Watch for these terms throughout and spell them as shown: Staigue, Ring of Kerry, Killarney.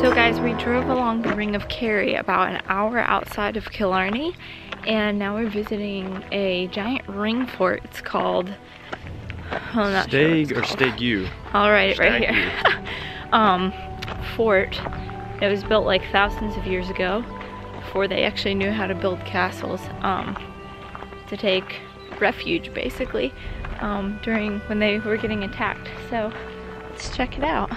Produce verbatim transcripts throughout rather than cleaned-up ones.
So guys, we drove along the Ring of Kerry about an hour outside of Killarney, and now we're visiting a giant ring fort. It's called Staigue sure or Staigue. I'll write it right here. um, fort. It was built like thousands of years ago, before they actually knew how to build castles, um, to take refuge basically um, during when they were getting attacked. So let's check it out.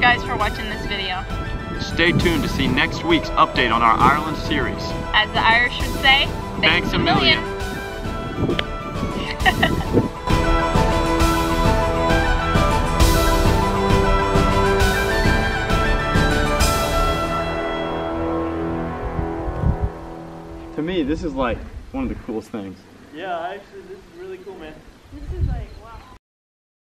Guys, for watching this video. Stay tuned to see next week's update on our Ireland series. As the Irish should say, thanks, thanks a million. million. To me, this is like one of the coolest things. Yeah, actually, this is really cool, man. This is like